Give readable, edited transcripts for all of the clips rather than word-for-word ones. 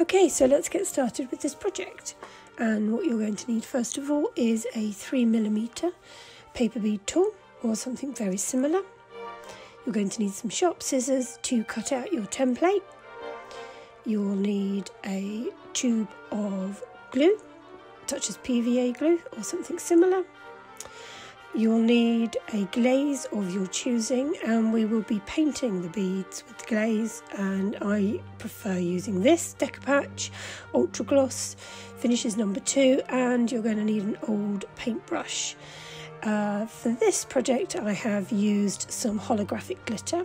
Okay, so let's get started with this project. And what you're going to need first of all is a 3mm paper bead tool or something very similar. You're going to need some sharp scissors to cut out your template. You'll need a tube of glue, such as PVA glue or something similar. You'll need a glaze of your choosing, and we will be painting the beads with the glaze, and I prefer using this Decopatch Ultra Gloss, finishes number 2, and you're going to need an old paintbrush. For this project I have used some holographic glitter,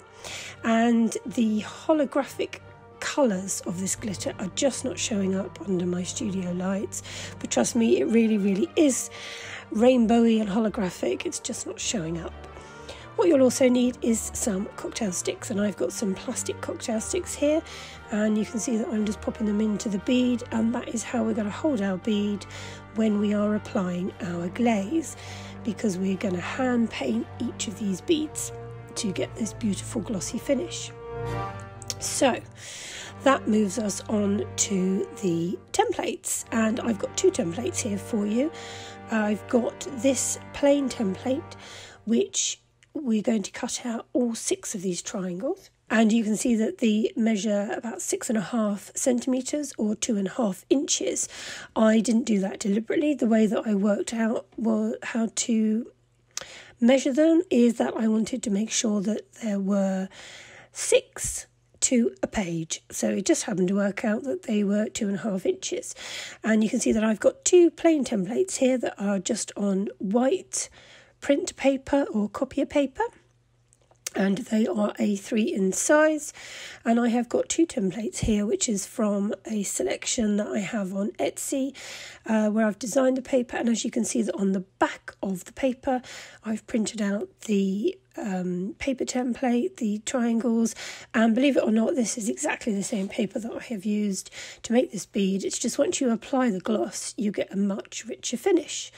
and the holographic colours of this glitter are just not showing up under my studio lights, but trust me, it really is rainbowy and holographic, it's just not showing up. What you'll also need is some cocktail sticks, and I've got some plastic cocktail sticks here, and you can see that I'm just popping them into the bead, and that is how we're going to hold our bead when we are applying our glaze, because we're going to hand paint each of these beads to get this beautiful glossy finish. So that moves us on to the templates, and I've got 2 templates here for you. I've got this plain template which we're going to cut out all 6 of these triangles, and you can see that they measure about 6.5 centimetres or 2.5 inches. I didn't do that deliberately. The way that I worked out how to measure them is that I wanted to make sure that there were 6 to a page, so it just happened to work out that they were 2.5 inches. And you can see that I've got 2 plain templates here that are just on white print paper or copier paper, and they are A3 in size. And I have got 2 templates here which is from a selection that I have on Etsy, where I've designed the paper, and as you can see that on the back of the paper I've printed out the paper template, the triangles, and believe it or not, this is exactly the same paper that I have used to make this bead. It's just once you apply the gloss you get a much richer finish.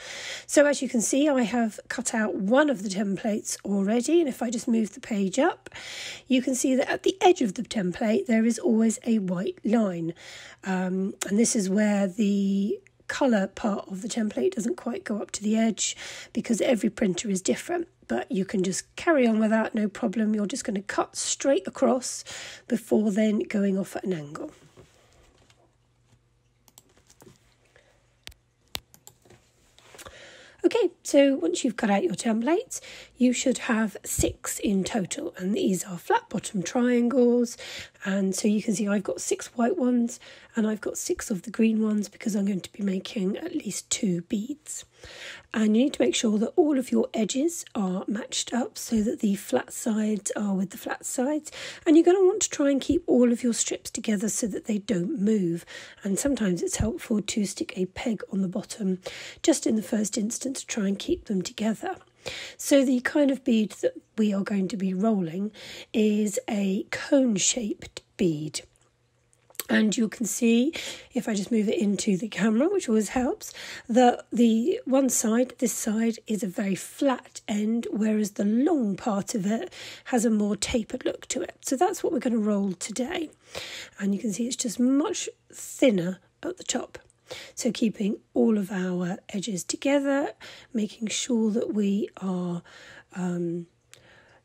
So as you can see, I have cut out one of the templates already, and if I just move the page up, you can see that at the edge of the template there is always a white line, and this is where the colour part of the template doesn't quite go up to the edge, because every printer is different, but you can just carry on with that, no problem. You're just going to cut straight across before then going off at an angle. Okay, so once you've cut out your templates, you should have 6 in total, and these are flat bottom triangles, and so you can see I've got 6 white ones and I've got 6 of the green ones, because I'm going to be making at least 2 beads. And you need to make sure that all of your edges are matched up so that the flat sides are with the flat sides, and you're going to want to try and keep all of your strips together so that they don't move, and sometimes it's helpful to stick a peg on the bottom just in the first instance to try and keep them together. So the kind of bead that we are going to be rolling is a cone shaped bead, and you can see if I just move it into the camera, which always helps, that the one side, this side, is a very flat end, whereas the long part of it has a more tapered look to it. So that's what we're going to roll today, and you can see it's just much thinner at the top. So keeping all of our edges together, making sure that we are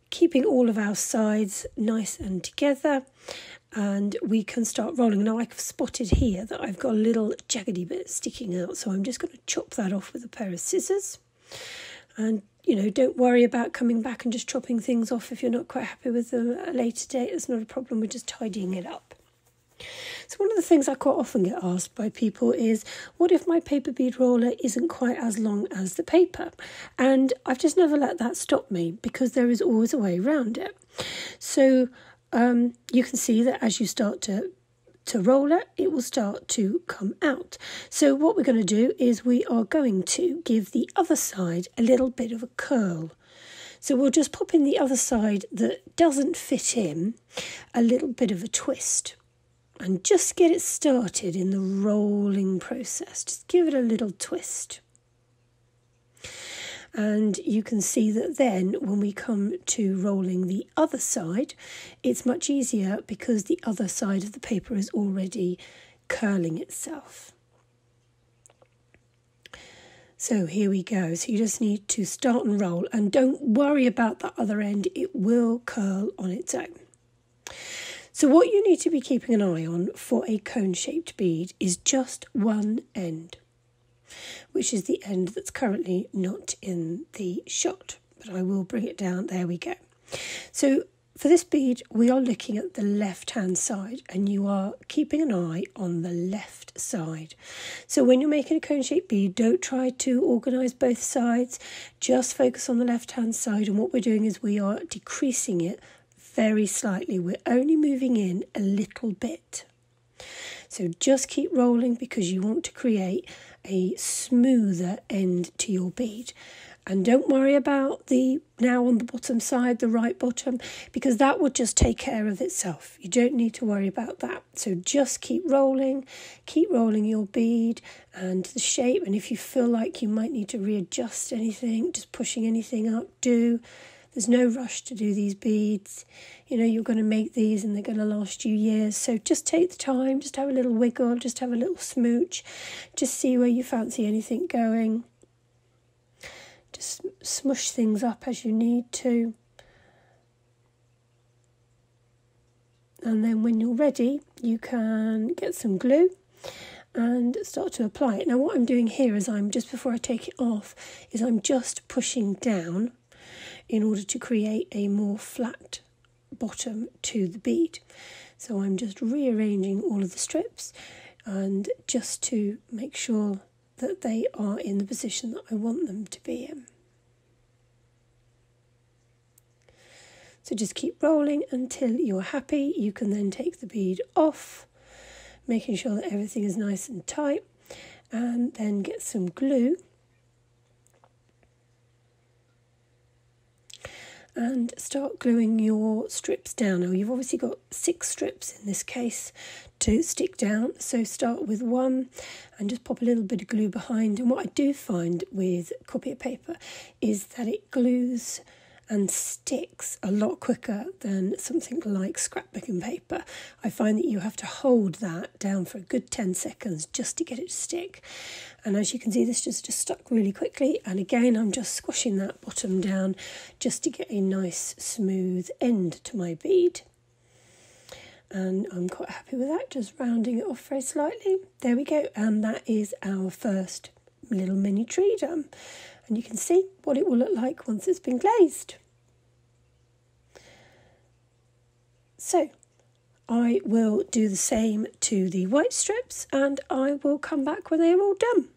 keeping all of our sides nice and together, and we can start rolling. Now I've spotted here that I've got a little jaggedy bit sticking out, so I'm just going to chop that off with a pair of scissors. And you know, don't worry about coming back and just chopping things off if you're not quite happy with them at a later date. It's not a problem, we're just tidying it up. So one of the things I quite often get asked by people is, what if my paper bead roller isn't quite as long as the paper? And I've just never let that stop me, because there is always a way around it. So you can see that as you start to roll it, it will start to come out. So what we're going to do is we are going to give the other side a little bit of a curl. So we'll just pop in the other side that doesn't fit in a little bit of a twist, and just get it started in the rolling process. Just give it a little twist. And you can see that then when we come to rolling the other side, it's much easier because the other side of the paper is already curling itself. So here we go. So you just need to start and roll, and don't worry about the other end. It will curl on its own. So what you need to be keeping an eye on for a cone-shaped bead is just one end, which is the end that's currently not in the shot, but I will bring it down. There we go. So for this bead, we are looking at the left-hand side, and you are keeping an eye on the left side. So when you're making a cone-shaped bead, don't try to organise both sides. Just focus on the left-hand side, and what we're doing is we are decreasing it very slightly. We're only moving in a little bit. So just keep rolling, because you want to create a smoother end to your bead. And don't worry about the now on the bottom side, the right bottom, because that will just take care of itself. You don't need to worry about that. So just keep rolling your bead and the shape. And if you feel like you might need to readjust anything, just pushing anything up, do. There's no rush to do these beads. You know, you're going to make these and they're going to last you years. So just take the time, just have a little wiggle, just have a little smooch. Just see where you fancy anything going. Just smush things up as you need to. And then when you're ready, you can get some glue and start to apply it. Now what I'm doing here is I'm just, before I take it off, is I'm just pushing down in order to create a more flat bottom to the bead. So I'm just rearranging all of the strips, and just to make sure that they are in the position that I want them to be in. So just keep rolling until you're happy. You can then take the bead off, making sure that everything is nice and tight, and then get some glue and start gluing your strips down. Now you've obviously got 6 strips in this case to stick down, so start with one and just pop a little bit of glue behind. And what I do find with copy of paper is that it glues and sticks a lot quicker than something like scrapbooking paper. I find that you have to hold that down for a good 10 seconds just to get it to stick. And as you can see, this just stuck really quickly. And again, I'm just squashing that bottom down just to get a nice smooth end to my bead. And I'm quite happy with that, just rounding it off very slightly. There we go. And that is our first little mini tree done. And you can see what it will look like once it's been glazed. So I will do the same to the white strips, and I will come back when they are all done.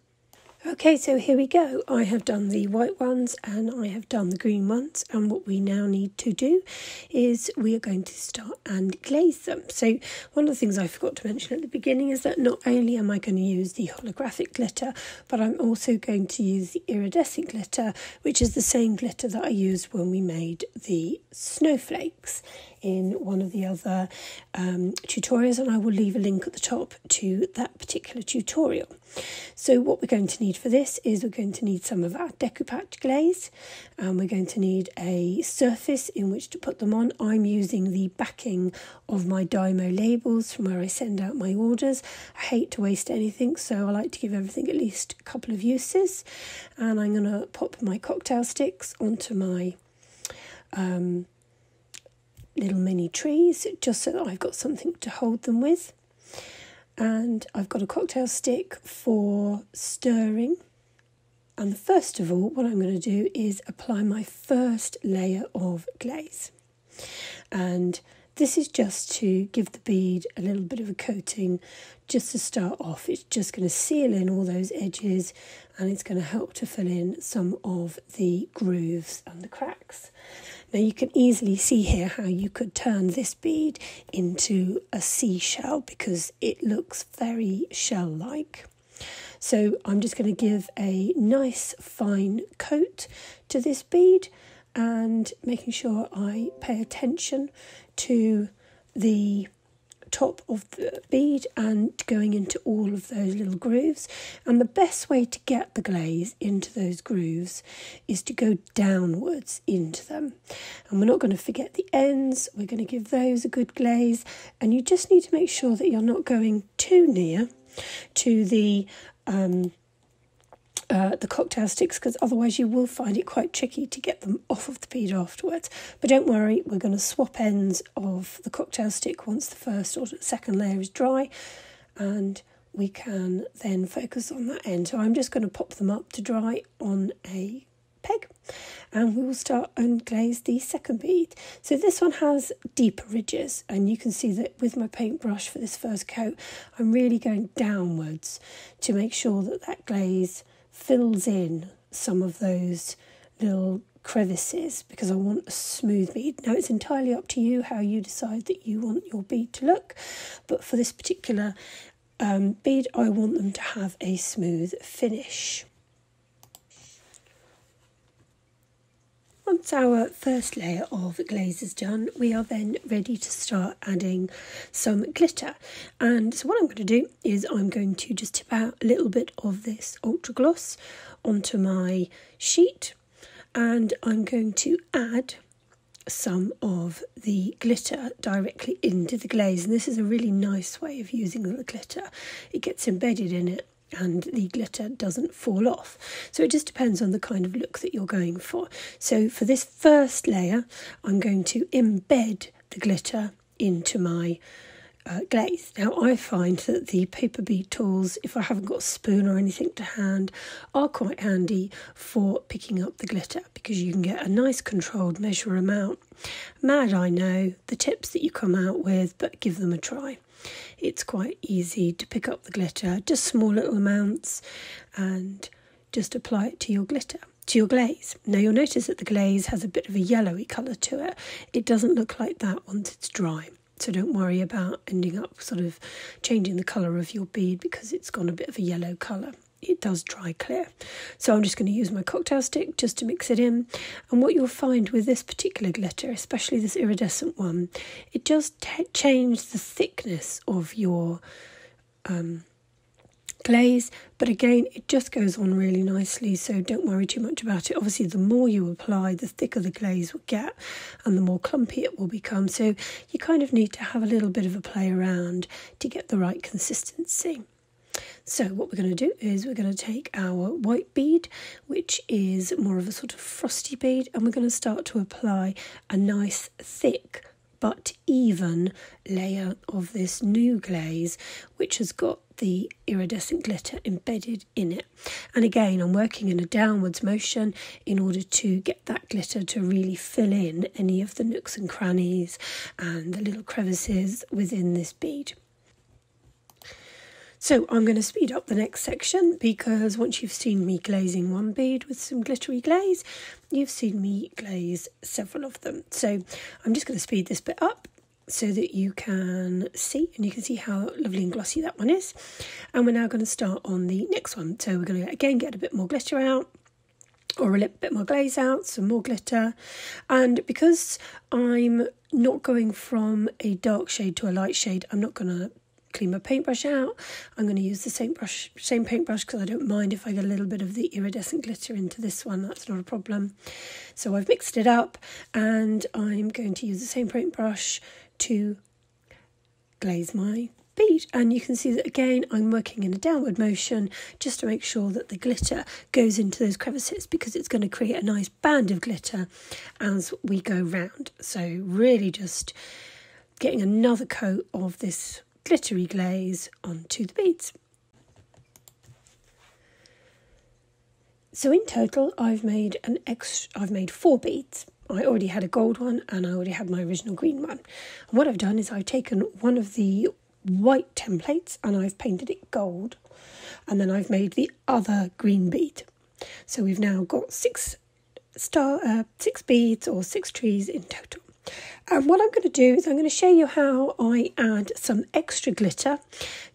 Okay, so here we go. I have done the white ones and I have done the green ones, and what we now need to do is we are going to start and glaze them. So one of the things I forgot to mention at the beginning is that not only am I going to use the holographic glitter, but I'm also going to use the iridescent glitter, which is the same glitter that I used when we made the snowflakes in one of the other tutorials, and I will leave a link at the top to that particular tutorial. So what we're going to need for this is we're going to need some of our decoupage glaze, and we're going to need a surface in which to put them on. I'm using the backing of my Dymo labels from where I send out my orders. I hate to waste anything, so I like to give everything at least a couple of uses. And I'm going to pop my cocktail sticks onto my little mini trees, just so that I've got something to hold them with. And I've got a cocktail stick for stirring. And first of all, what I'm going to do is apply my first layer of glaze. And this is just to give the bead a little bit of a coating just to start off. It's just going to seal in all those edges, and it's going to help to fill in some of the grooves and the cracks. Now you can easily see here how you could turn this bead into a seashell, because it looks very shell-like. So I'm just going to give a nice fine coat to this bead, and making sure I pay attention to the top of the bead and going into all of those little grooves. And the best way to get the glaze into those grooves is to go downwards into them. And we're not going to forget the ends, we're going to give those a good glaze. And you just need to make sure that you're not going too near to the cocktail sticks, because otherwise you will find it quite tricky to get them off of the bead afterwards. But don't worry, we're going to swap ends of the cocktail stick once the first or second layer is dry, and we can then focus on that end. So I'm just going to pop them up to dry on a peg, and we will start and glaze the second bead. So this one has deeper ridges, and you can see that with my paintbrush for this first coat I'm really going downwards to make sure that that glaze fills in some of those little crevices, because I want a smooth bead. Now it's entirely up to you how you decide that you want your bead to look, but for this particular bead I want them to have a smooth finish. Once our first layer of glaze is done, we are then ready to start adding some glitter. And so what I'm going to do is I'm going to just tip out a little bit of this Ultra Gloss onto my sheet, and I'm going to add some of the glitter directly into the glaze. And this is a really nice way of using the glitter. It gets embedded in it, and the glitter doesn't fall off. So it just depends on the kind of look that you're going for. So for this first layer, I'm going to embed the glitter into my glaze. Now I find that the paper bead tools, if I haven't got a spoon or anything to hand, are quite handy for picking up the glitter, because you can get a nice controlled measure amount. Mad, I know, the tips that you come out with, but give them a try. It's quite easy to pick up the glitter, just small little amounts, and just apply it to your glitter, to your glaze. Now you'll notice that the glaze has a bit of a yellowy colour to it. It doesn't look like that once it's dry, so don't worry about ending up sort of changing the colour of your bead because it's gone a bit of a yellow colour. It does dry clear. So I'm just going to use my cocktail stick just to mix it in. And what you'll find with this particular glitter, especially this iridescent one, it just changes the thickness of your glaze. But again, it just goes on really nicely, so don't worry too much about it. Obviously, the more you apply, the thicker the glaze will get and the more clumpy it will become. So you kind of need to have a little bit of a play around to get the right consistency. So what we're going to do is we're going to take our white bead, which is more of a sort of frosty bead, and we're going to start to apply a nice thick but even layer of this new glaze, which has got the iridescent glitter embedded in it. And again, I'm working in a downwards motion in order to get that glitter to really fill in any of the nooks and crannies and the little crevices within this bead. So I'm going to speed up the next section, because once you've seen me glazing one bead with some glittery glaze, you've seen me glaze several of them. So I'm just going to speed this bit up so that you can see, and you can see how lovely and glossy that one is. And we're now going to start on the next one. So we're going to again get a bit more glitter out, or a little bit more glaze out, some more glitter. And because I'm not going from a dark shade to a light shade, I'm not going to clean my paintbrush out. I'm going to use the same paintbrush, because I don't mind if I get a little bit of the iridescent glitter into this one. That's not a problem. So I've mixed it up, and I'm going to use the same paintbrush to glaze my bead. And you can see that again, I'm working in a downward motion just to make sure that the glitter goes into those crevices, because it's going to create a nice band of glitter as we go round. So really just getting another coat of this glittery glaze onto the beads. So in total I've made 4 beads. I already had a gold one, and I already had my original green one. And what I've done is I've taken one of the white templates and I've painted it gold, and then I've made the other green bead. So we've now got 6 beads or 6 trees in total. And what I'm going to do is I'm going to show you how I add some extra glitter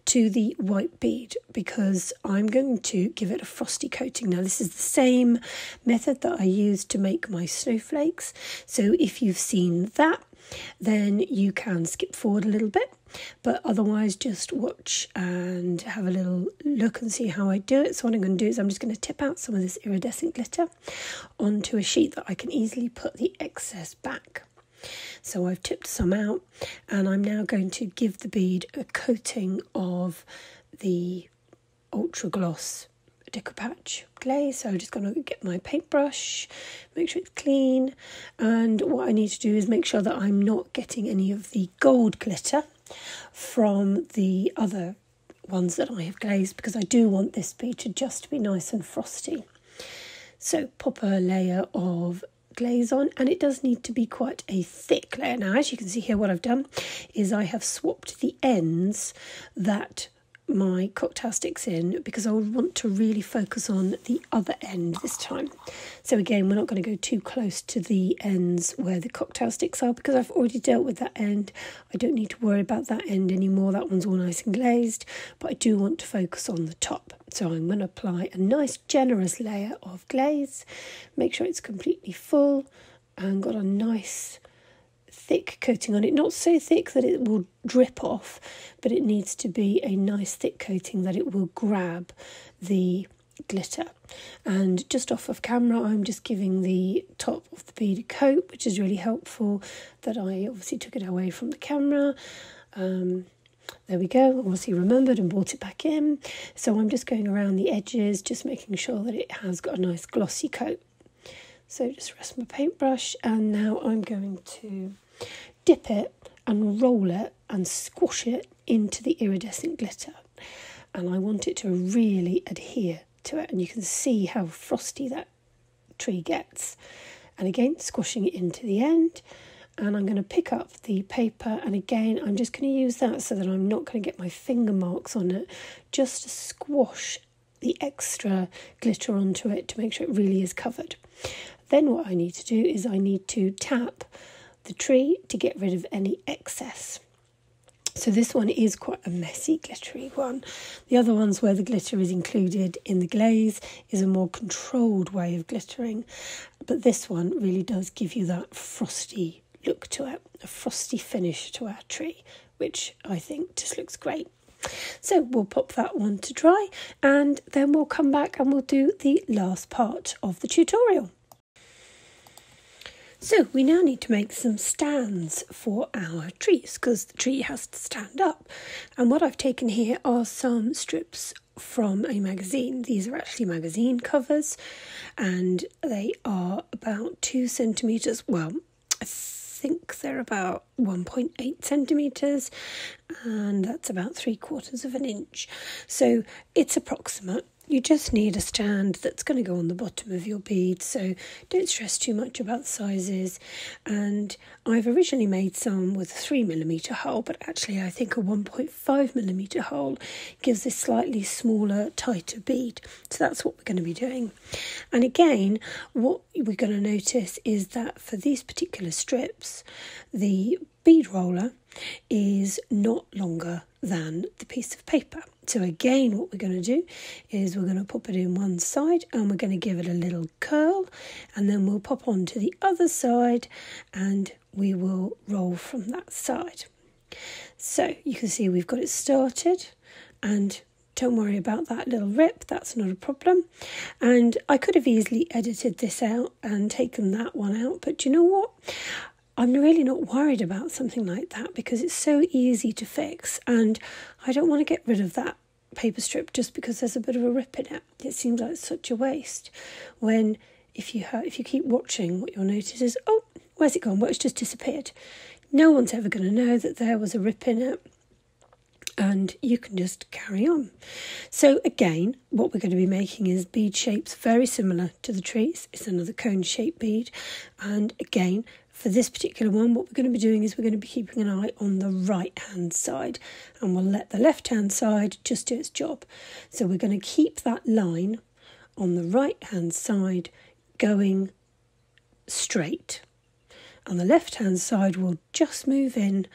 to the white bead, because I'm going to give it a frosty coating. Now this is the same method that I used to make my snowflakes. So if you've seen that, then you can skip forward a little bit But otherwise, just watch and have a little look and see how I do it. So what I'm going to do is I'm just going to tip out some of this iridescent glitter onto a sheet that I can easily put the excess back. So I've tipped some out, and I'm now going to give the bead a coating of the Ultra Gloss Decopatch clay. So I'm just going to get my paintbrush, make sure it's clean, and what I need to do is make sure that I'm not getting any of the gold glitter from the other ones that I have glazed, because I do want this bead to just be nice and frosty. So pop a layer of glaze on, and it does need to be quite a thick layer. Now, as you can see here, what I've done is I have swapped the ends that my cocktail sticks in, because I would want to really focus on the other end this time. So again, we're not going to go too close to the ends where the cocktail sticks are, because I've already dealt with that end. I don't need to worry about that end anymore. That one's all nice and glazed, but I do want to focus on the top. So I'm going to apply a nice generous layer of glaze, make sure it's completely full and got a nice thick coating on it. Not so thick that it will drip off, but it needs to be a nice thick coating that it will grab the glitter. And just off of camera, I'm just giving the top of the bead a coat, which is really helpful that I obviously took it away from the camera. There we go. Obviously remembered and brought it back in. So I'm just going around the edges, just making sure that it has got a nice glossy coat. So just rest my paintbrush, and now I'm going to dip it and roll it and squash it into the iridescent glitter, and I want it to really adhere to it, and you can see how frosty that tree gets. And again, squashing it into the end, and I'm going to pick up the paper, and again I'm just going to use that so that I'm not going to get my finger marks on it, just to squash the extra glitter onto it to make sure it really is covered. Then what I need to do is I need to tap the tree to get rid of any excess. So this one is quite a messy, glittery one. The other ones where the glitter is included in the glaze is a more controlled way of glittering, but this one really does give you that frosty look to it, a frosty finish to our tree, which I think just looks great. So we'll pop that one to dry, and then we'll come back and we'll do the last part of the tutorial. So we now need to make some stands for our trees, because the tree has to stand up. And what I've taken here are some strips from a magazine. These are actually magazine covers, and they are about 2 centimetres, well, I think they're about 1.8 centimetres, and that's about 3/4 of an inch. So it's approximate. You just need a stand that's going to go on the bottom of your bead, so don't stress too much about sizes. And I've originally made some with a 3mm hole, but actually I think a 1.5mm hole gives this slightly smaller, tighter bead. So that's what we're going to be doing. And again, what we're going to notice is that for these particular strips, the bead roller is not longer than the piece of paper. So again, what we're going to do is we're going to pop it in one side, and we're going to give it a little curl, and then we'll pop on to the other side, and we will roll from that side. So you can see we've got it started, and don't worry about that little rip, that's not a problem. And I could have easily edited this out and taken that one out, but do you know what? I'm really not worried about something like that, because it's so easy to fix, and I don't want to get rid of that paper strip just because there's a bit of a rip in it. It seems like such a waste, when if you keep watching, what you'll notice is, oh, where's it gone? Well, it's just disappeared. No one's ever going to know that there was a rip in it, and you can just carry on. So again, what we're going to be making is bead shapes very similar to the trees. It's another cone-shaped bead, and again, for this particular one, what we're going to be doing is we're going to be keeping an eye on the right-hand side, and we'll let the left-hand side just do its job. So we're going to keep that line on the right-hand side going straight, and the left-hand side will just move in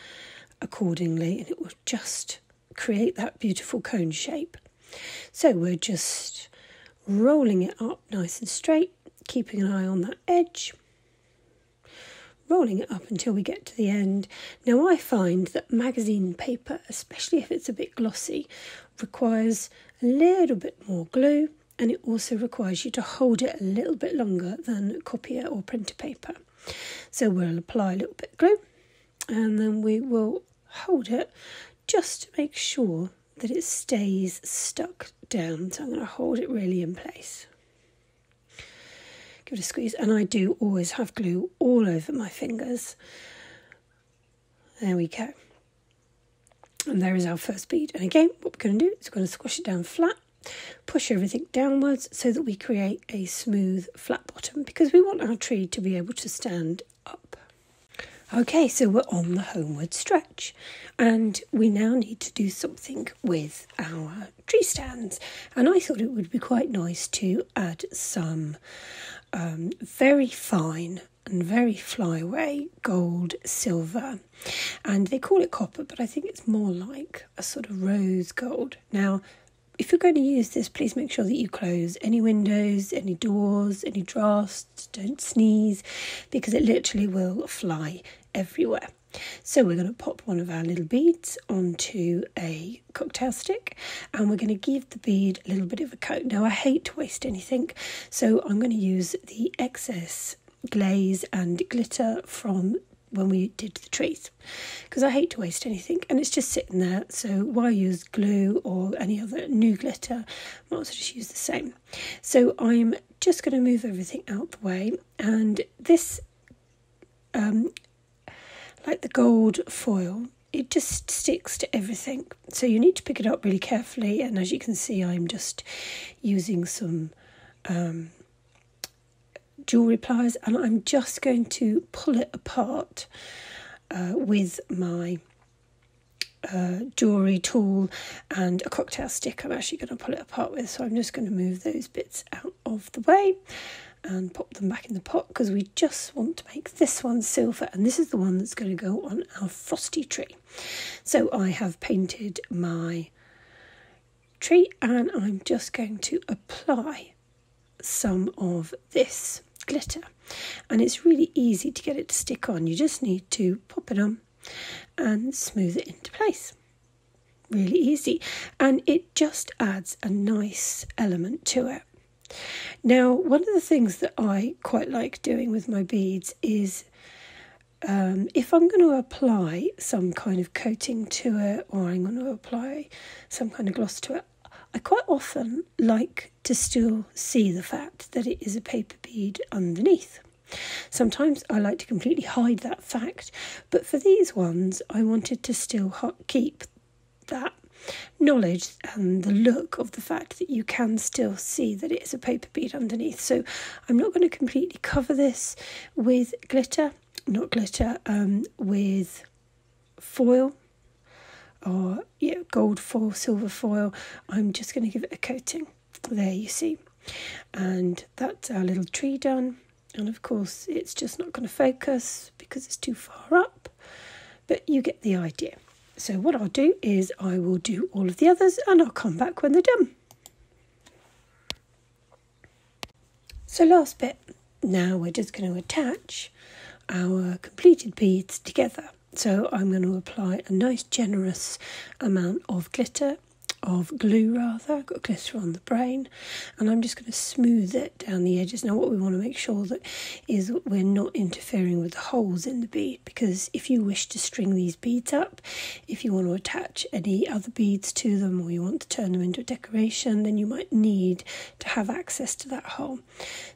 accordingly, and it will just create that beautiful cone shape. So we're just rolling it up nice and straight, keeping an eye on that edge. rolling it up until we get to the end. Now I find that magazine paper, especially if it's a bit glossy, requires a little bit more glue, and it also requires you to hold it a little bit longer than copier or printer paper. So we'll apply a little bit of glue and then we will hold it just to make sure that it stays stuck down. So I'm going to hold it really in place. Give it a squeeze, and I do always have glue all over my fingers. There we go. And there is our first bead. And again, what we're going to do is we're going to squash it down flat, push everything downwards so that we create a smooth flat bottom, because we want our tree to be able to stand up. Okay, so we're on the homeward stretch, and we now need to do something with our tree stands. And I thought it would be quite nice to add some very fine and very flyaway gold, silver, and they call it copper, but I think it's more like a sort of rose gold. Now, if you're going to use this, please make sure that you close any windows, any doors, any drafts, don't sneeze, because it literally will fly everywhere. So we're going to pop one of our little beads onto a cocktail stick, and we're going to give the bead a little bit of a coat. Now I hate to waste anything, so I'm going to use the excess glaze and glitter from when we did the trees, because I hate to waste anything and it's just sitting there, so why use glue or any other new glitter? I might as well just use the same. So I'm just going to move everything out the way, and this like the gold foil, it just sticks to everything, so you need to pick it up really carefully. And as you can see, I'm just using some jewellery pliers, and I'm just going to pull it apart with my jewellery tool and a cocktail stick. I'm actually going to pull it apart with, so I'm just going to move those bits out of the way and pop them back in the pot, because we just want to make this one silver, and this is the one that's going to go on our frosty tree. So I have painted my tree, and I'm just going to apply some of this glitter, and it's really easy to get it to stick on. You just need to pop it on and smooth it into place. Really easy, and it just adds a nice element to it. Now, one of the things that I quite like doing with my beads is if I'm going to apply some kind of coating to it, or I'm going to apply some kind of gloss to it, I quite often like to still see the fact that it is a paper bead underneath. Sometimes I like to completely hide that fact, but for these ones I wanted to still keep that knowledge and the look of the fact that you can still see that it is a paper bead underneath. So I'm not going to completely cover this with glitter, with foil, or gold foil, silver foil. I'm just going to give it a coating. There you see, and that's our little tree done. And of course it's just not going to focus because it's too far up, but you get the idea. So what I'll do is I will do all of the others and I'll come back when they're done. So last bit, now we're just going to attach our completed beads together. So I'm going to apply a nice generous amount of glitter, of glue rather. I've got glitter on the brain, and I'm just going to smooth it down the edges. Now what we want to make sure that is that we're not interfering with the holes in the bead, because if you wish to string these beads up, if you want to attach any other beads to them, or you want to turn them into a decoration, then you might need to have access to that hole.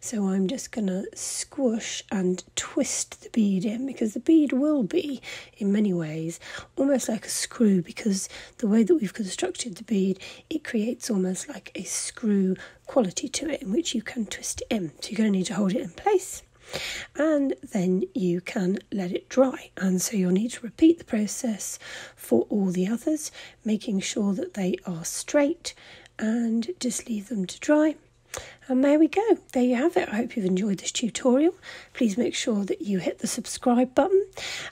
So I'm just going to squish and twist the bead in, because the bead will be in many ways almost like a screw, because the way that we've constructed the bead, it creates almost like a screw quality to it, in which you can twist it in. So you're going to need to hold it in place, and then you can let it dry. And so you'll need to repeat the process for all the others, making sure that they are straight, and just leave them to dry. And there we go, there you have it. I hope you've enjoyed this tutorial. Please make sure that you hit the subscribe button,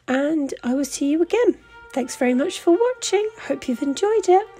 and I will see you again. Thanks very much for watching. Hope you've enjoyed it.